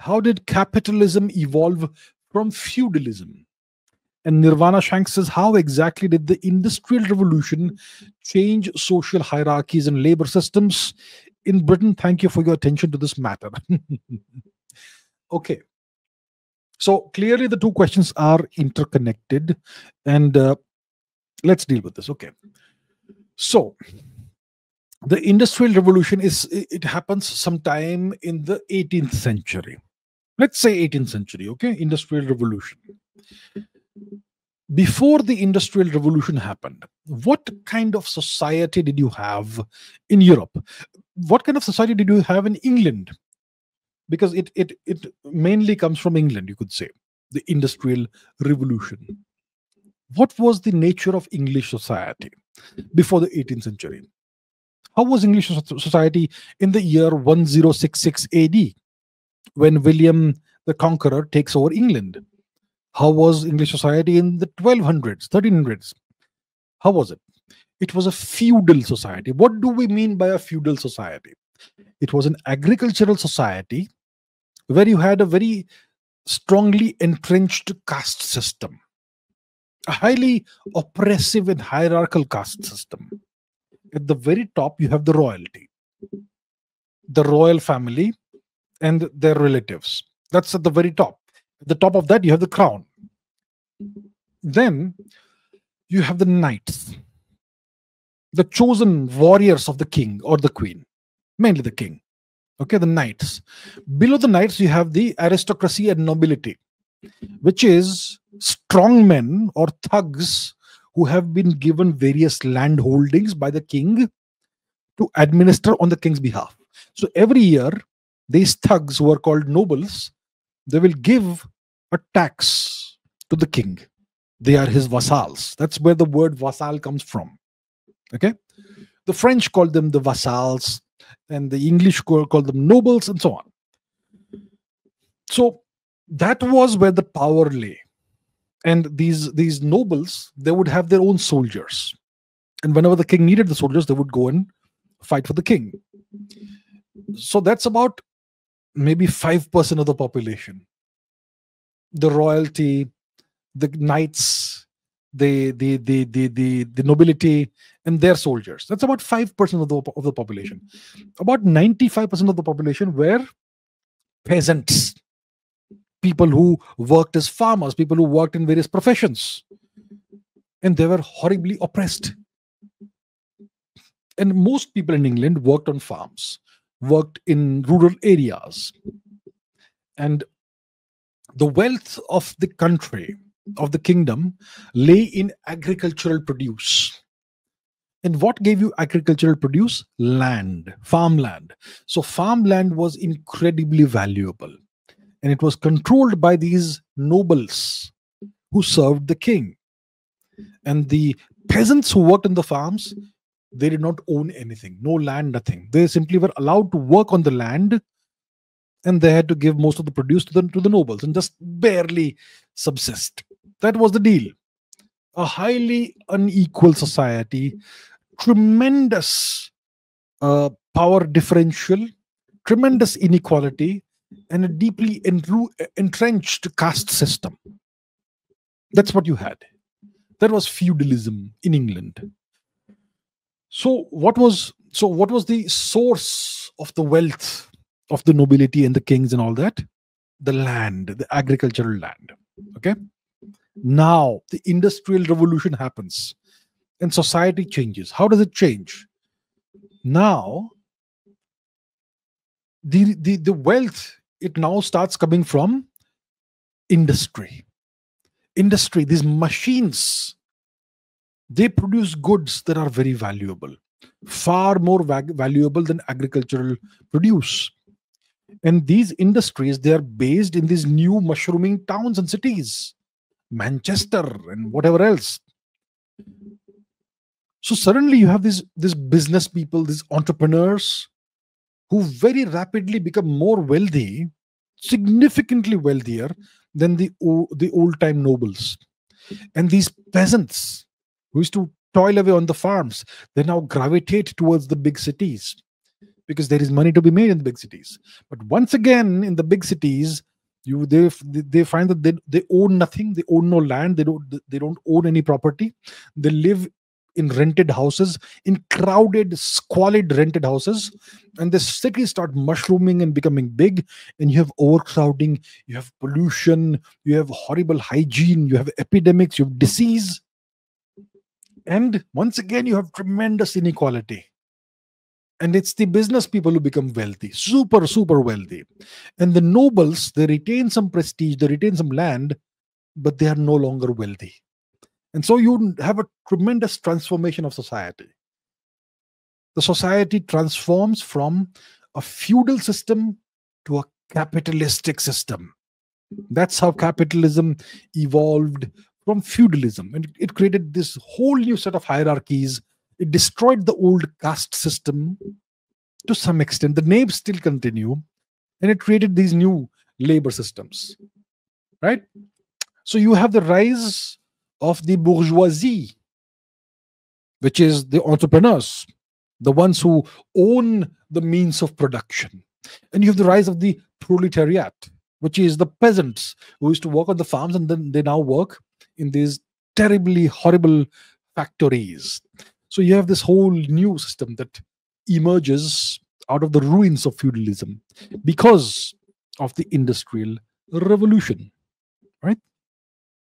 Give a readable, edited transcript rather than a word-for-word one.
How did capitalism evolve from feudalism? And Nirvana Shanks says, how exactly did the Industrial Revolution change social hierarchies and labor systems in Britain? Thank you for your attention to this matter. Okay. So clearly the two questions are interconnected, and let's deal with this. Okay. So the Industrial Revolution happens sometime in the 18th century. Let's say 18th century, okay? Industrial Revolution. Before the Industrial Revolution happened, what kind of society did you have in Europe? What kind of society did you have in England? Because it mainly comes from England, you could say, the Industrial Revolution. What was the nature of English society before the 18th century? How was English society in the year 1066 AD when William the Conqueror takes over England? How was English society in the 1200s, 1300s? How was it? It was a feudal society. What do we mean by a feudal society? It was an agricultural society where you had a very strongly entrenched caste system, a highly oppressive and hierarchical caste system. At the very top, you have the royalty, the royal family and their relatives. That's at the very top. At the top of that, you have the crown. Then you have the knights, the chosen warriors of the king or the queen, mainly the king. Okay, the knights. Below the knights, you have the aristocracy and nobility, which is strong men or thugs who have been given various land holdings by the king to administer on the king's behalf. So every year, these thugs who are called nobles, they will give a tax to the king. They are his vassals. That's where the word vassal comes from. Okay? The French called them the vassals, and the English called them nobles, and so on. So that was where the power lay. And these nobles, they would have their own soldiers. And whenever the king needed the soldiers, they would go and fight for the king. So that's about maybe 5% of the population. The royalty, the knights, the nobility, and their soldiers. That's about 5% of the population. About 95% of the population were peasants. People who worked as farmers, people who worked in various professions. And they were horribly oppressed. And most people in England worked on farms, worked in rural areas. And the wealth of the country, of the kingdom, lay in agricultural produce. And what gave you agricultural produce? Land, farmland. So farmland was incredibly valuable. And it was controlled by these nobles who served the king. And the peasants who worked in the farms, they did not own anything. No land, nothing. They simply were allowed to work on the land, and they had to give most of the produce to the nobles and just barely subsist. That was the deal. A highly unequal society, tremendous power differential, tremendous inequality, and a deeply entrenched caste system. That's what you had. That was feudalism in England. So what was the source of the wealth of the nobility and the kings and all that? The land, the agricultural land. Okay. Now the Industrial Revolution happens and society changes. How does it change? Now the wealth, it now starts coming from industry. Industry, these machines, they produce goods that are very valuable, far more valuable than agricultural produce. And these industries, they are based in these new mushrooming towns and cities, Manchester and whatever else. So suddenly you have these business people, these entrepreneurs, who very rapidly become more wealthy, significantly wealthier than the old-time nobles. And these peasants who used to toil away on the farms, they now gravitate towards the big cities because there is money to be made in the big cities. But once again, in the big cities, they find that they own nothing. They own no land. They don't own any property. They live in rented houses, in crowded, squalid rented houses, and the cities start mushrooming and becoming big, and you have overcrowding, you have pollution, you have horrible hygiene, you have epidemics, you have disease, and once again you have tremendous inequality. And it's the business people who become wealthy, super, super wealthy. And the nobles, they retain some prestige, they retain some land, but they are no longer wealthy. And so you have a tremendous transformation of society. The society transforms from a feudal system to a capitalistic system. That's how capitalism evolved from feudalism. And it created this whole new set of hierarchies. It destroyed the old caste system to some extent. The names still continue. And it created these new labor systems. Right? So you have the rise of the bourgeoisie, which is the entrepreneurs, the ones who own the means of production. And you have the rise of the proletariat, which is the peasants who used to work on the farms, and then they now work in these terribly horrible factories. So you have this whole new system that emerges out of the ruins of feudalism because of the Industrial Revolution, right?